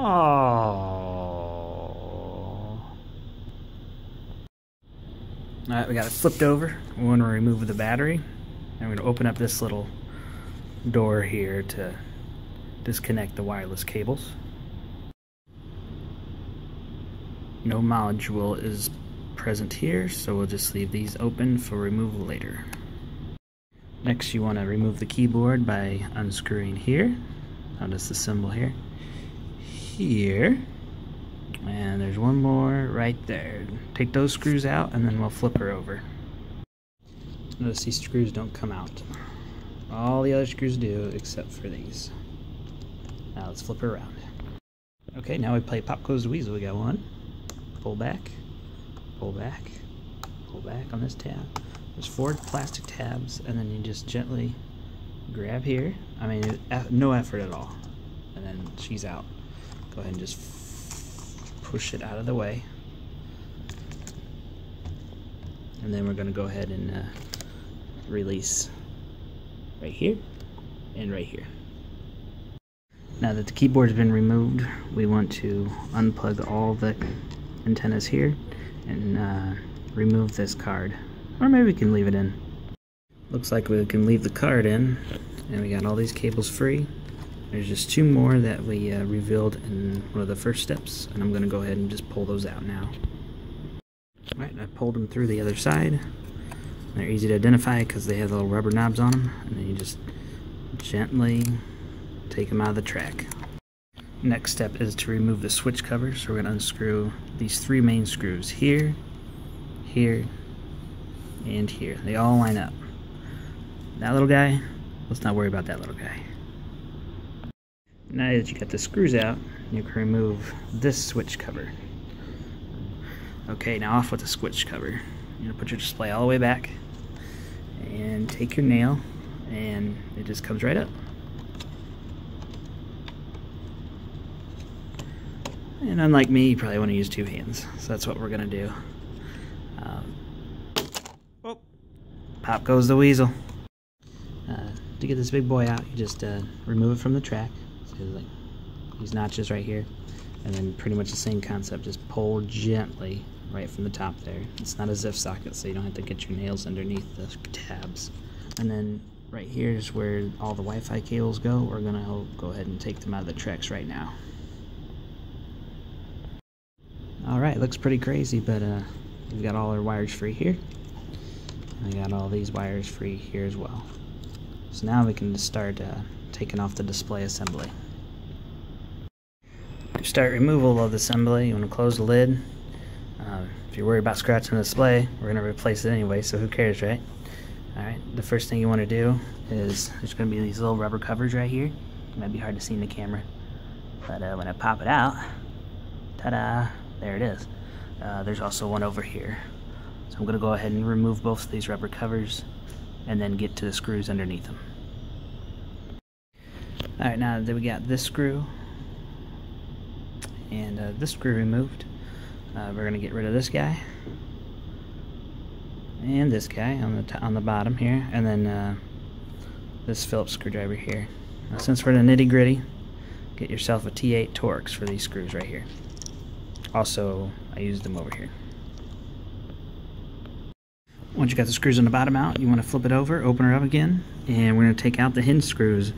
Oh. Alright, we got it flipped over. We want to remove the battery. And we're going to open up this little door here to disconnect the wireless cables. No module is present here, so we'll just leave these open for removal later. Next, you want to remove the keyboard by unscrewing here. Notice the symbol here. Here. And there's one more right there. Take those screws out and then we'll flip her over. Notice these screws don't come out. All the other screws do except for these. Now let's flip her around. Okay, now we play Pop Goes the Weasel. We got one. Pull back. Pull back. Pull back on this tab. There's four plastic tabs, and then you just gently grab here. I mean, no effort at all. And then she's out. Go ahead and just push it out of the way. And then we're going to go ahead and release right here and right here. Now that the keyboard's been removed, we want to unplug all the antennas here and remove this card. Or maybe we can leave it in. Looks like we can leave the card in, and we got all these cables free. There's just two more that we revealed in one of the first steps, and I'm going to go ahead and just pull those out now. Alright, I pulled them through the other side. They're easy to identify because they have little rubber knobs on them, and then you just gently take them out of the track. Next step is to remove the switch cover, so we're going to unscrew these three main screws here, here, and here. They all line up. That little guy, let's not worry about that little guy. Now that you got the screws out, you can remove this switch cover. Okay, now off with the switch cover. You're gonna put your display all the way back and take your nail, and it just comes right up. And unlike me, you probably want to use two hands, so that's what we're gonna do. Pop goes the weasel. To get this big boy out, you just remove it from the track. So like these notches right here, and then pretty much the same concept. Just pull gently right from the top there. It's not a ZIF socket, so you don't have to get your nails underneath the tabs. And then right here is where all the Wi-Fi cables go. We're gonna go ahead and take them out of the tracks right now. All right, looks pretty crazy, but we've got all our wires free here. I got all these wires free here as well. So now we can just start taking off the display assembly. To start removal of the assembly, you want to close the lid. If you're worried about scratching the display, we're going to replace it anyway, so who cares, right? Alright, the first thing you want to do is there's going to be these little rubber covers right here. It might be hard to see in the camera, but when I pop it out, ta-da, there it is. There's also one over here. So I'm going to go ahead and remove both of these rubber covers and then get to the screws underneath them. Alright, now that we got this screw and this screw removed, we're going to get rid of this guy and this guy on the bottom here, and then this Phillips screwdriver here. Now, since we're in the nitty gritty, get yourself a T8 Torx for these screws right here. Also, I used them over here. Once you got the screws on the bottom out, you want to flip it over, open her up again, and we're going to take out the hinge screws.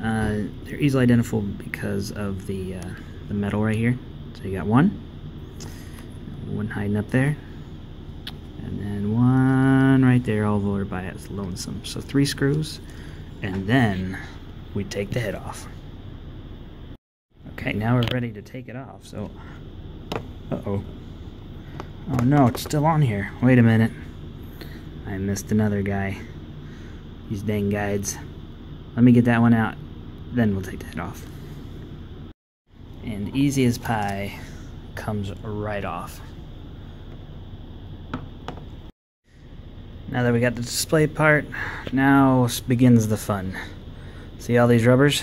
They're easily identifiable because of the metal right here. So you got one hiding up there, and then one right there all over by it. It's lonesome. So three screws, and then we take the head off. Okay, now we're ready to take it off. So, uh-oh. Oh no, it's still on here. Wait a minute. I missed another guy. These dang guides. Let me get that one out, then we'll take the head off. And easy as pie, comes right off. Now that we got the display part, now begins the fun. See all these rubbers?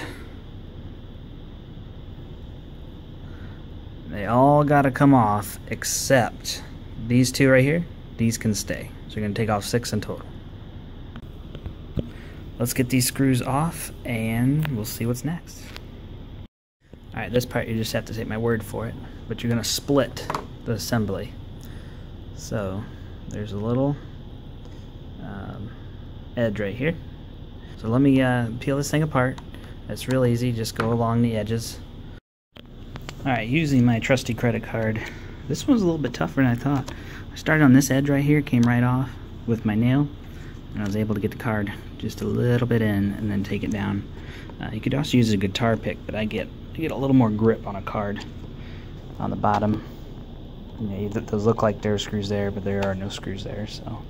They all gotta come off except these two right here. These can stay. So you're going to take off 6 in total. Let's get these screws off and we'll see what's next. Alright, this part you just have to take my word for it, but you're going to split the assembly. So there's a little edge right here. So let me peel this thing apart. It's real easy, just go along the edges. Alright, using my trusty credit card. This one's a little bit tougher than I thought. I started on this edge right here, came right off with my nail, and I was able to get the card just a little bit in and then take it down. You could also use a guitar pick, but I get to get a little more grip on a card on the bottom. Yeah, those look like there are screws there, but there are no screws there, so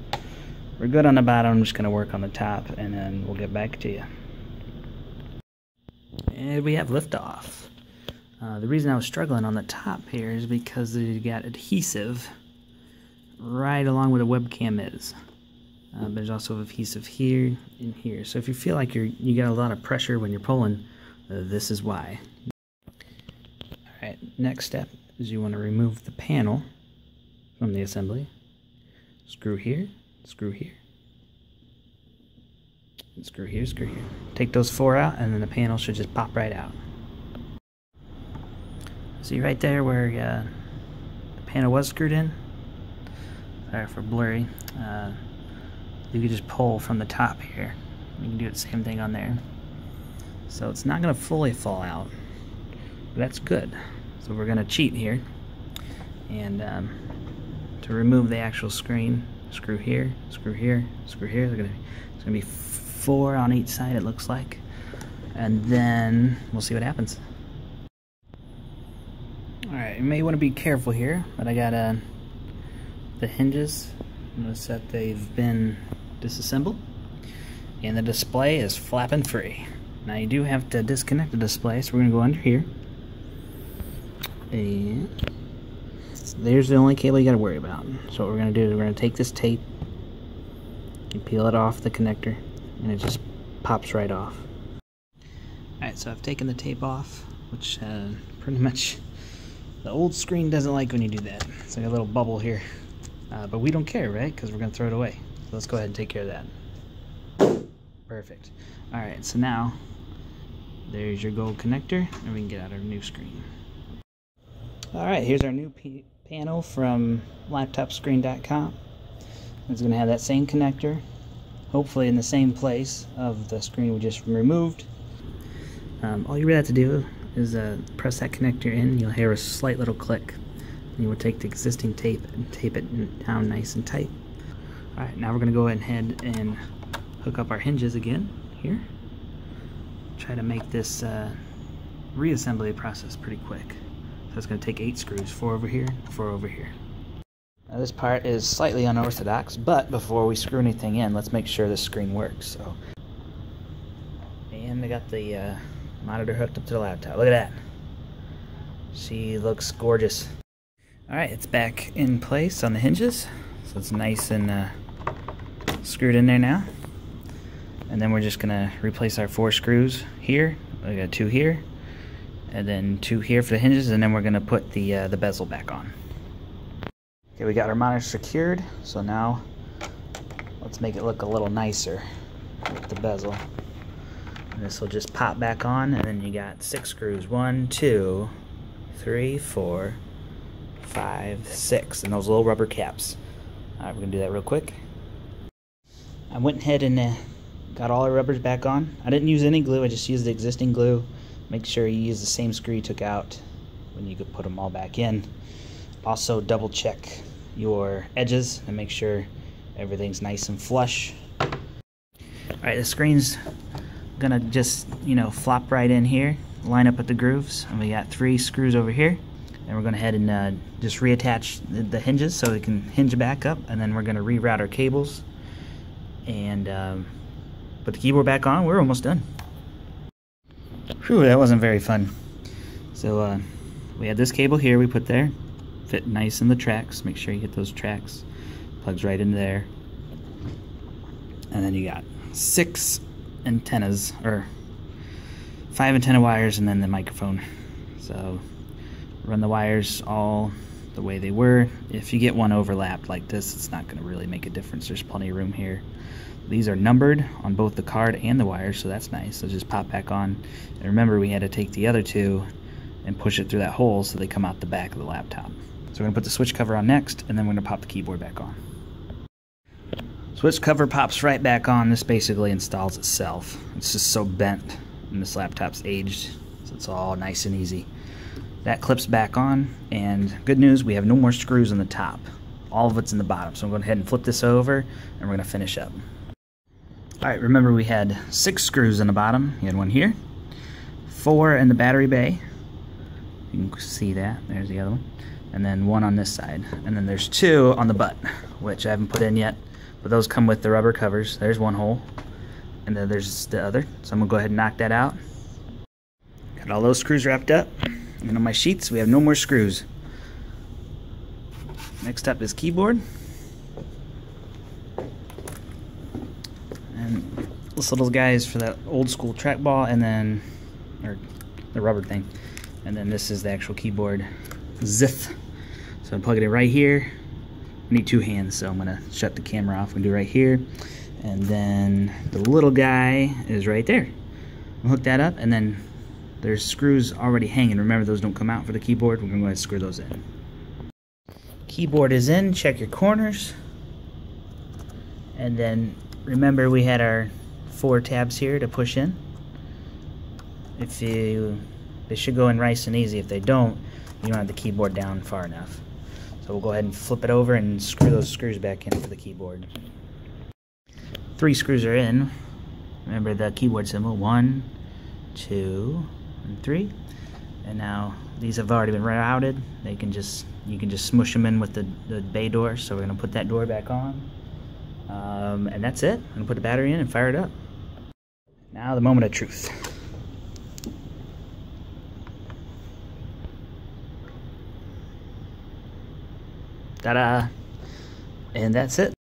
we're good on the bottom. I'm just going to work on the top, and then we'll get back to you. And we have liftoff. The reason I was struggling on the top here is because you got adhesive right along where the webcam is. There's also adhesive here and here. So if you feel like you got a lot of pressure when you're pulling, this is why. Alright, next step is you want to remove the panel from the assembly. Screw here, screw here, and screw here, screw here. Take those four out, and then the panel should just pop right out. See right there where the panel was screwed in? Sorry for blurry. You can just pull from the top here. You can do the same thing on there. So it's not going to fully fall out. That's good. So we're going to cheat here. And to remove the actual screen, screw here, screw here, screw here. It's going to be four on each side, it looks like. And then we'll see what happens. Alright, you may want to be careful here, but I got the hinges. Notice that they've been disassembled, and the display is flapping free. Now you do have to disconnect the display, so we're going to go under here. And there's the only cable you got to worry about. So what we're going to do is we're going to take this tape, and peel it off the connector, and it just pops right off. Alright, so I've taken the tape off, which pretty much... The old screen doesn't like when you do that. It's like a little bubble here. But we don't care, right? Because we're going to throw it away. So let's go ahead and take care of that. Perfect. Alright, so now there's your gold connector, and we can get out our new screen. Alright, here's our new panel from LaptopScreen.com. It's going to have that same connector, hopefully in the same place of the screen we just removed. All you really have to do is press that connector in. You'll hear a slight little click, and you will take the existing tape and tape it down nice and tight. Alright, now we're going to go ahead and hook up our hinges again here. Try to make this reassembly process pretty quick. So it's going to take 8 screws, 4 over here, 4 over here. Now this part is slightly unorthodox, but before we screw anything in, let's make sure this screen works. So, and we got the monitor hooked up to the laptop. Look at that. She looks gorgeous. Alright, it's back in place on the hinges. So it's nice and screwed in there now. And then we're just going to replace our 4 screws here. We got 2 here, and then 2 here for the hinges, and then we're going to put the bezel back on. Okay, we got our monitor secured, so now let's make it look a little nicer with the bezel. This will just pop back on, and then you got 6 screws. 1, 2, 3, 4, 5, 6, and those little rubber caps. Alright, we're going to do that real quick. I went ahead and got all our rubbers back on. I didn't use any glue, I just used the existing glue. Make sure you use the same screw you took out when you could put them all back in. Also, double check your edges and make sure everything's nice and flush. Alright, the screen's gonna just, you know, flop right in here, line up at the grooves, and we got 3 screws over here, and we're gonna head and just reattach the hinges so it can hinge back up, and then we're gonna reroute our cables and put the keyboard back on. We're almost done. Whew, that wasn't very fun. So we had this cable here we put there, fit nice in the tracks. Make sure you get those tracks, plugs right in there, and then you got 6 antennas, or 5 antenna wires, and then the microphone. So run the wires all the way they were. If you get one overlapped like this, it's not going to really make a difference. There's plenty of room here. These are numbered on both the card and the wires, so that's nice. So just pop back on, and remember we had to take the other 2 and push it through that hole so they come out the back of the laptop. So we're going to put the switch cover on next, and then we're going to pop the keyboard back on. Switch cover pops right back on. This basically installs itself. It's just so bent, and this laptop's aged, so it's all nice and easy. That clips back on, and good news, we have no more screws on the top. All of it's in the bottom, so I'm going ahead and flip this over, and we're going to finish up. Alright, remember we had 6 screws in the bottom. You had one here, 4 in the battery bay. You can see that. There's the other one. And then 1 on this side. And then there's 2 on the butt, which I haven't put in yet. But those come with the rubber covers. There's one hole. And then there's the other. So I'm going to go ahead and knock that out. Got all those screws wrapped up. And on my sheets, we have no more screws. Next up is keyboard. And this little guy is for that old school trackball and then, or the rubber thing. And then this is the actual keyboard, ZIF. So I'm plugging it right here. I need 2 hands, so I'm gonna shut the camera off. I'm gonna do right here. And then the little guy is right there. I'll hook that up, and then there's screws already hanging. Remember, those don't come out for the keyboard. We're gonna go ahead and screw those in. Keyboard is in, check your corners. And then remember we had our 4 tabs here to push in. They should go in nice and easy. If they don't, you don't have the keyboard down far enough. So we'll go ahead and flip it over and screw those screws back in for the keyboard. 3 screws are in. Remember the keyboard symbol, 1, 2, and 3. And now these have already been routed. They can just, you can just smush them in with the bay door. So we're gonna put that door back on. And that's it. I'm gonna put the battery in and fire it up. Now the moment of truth. Ta-da! And that's it.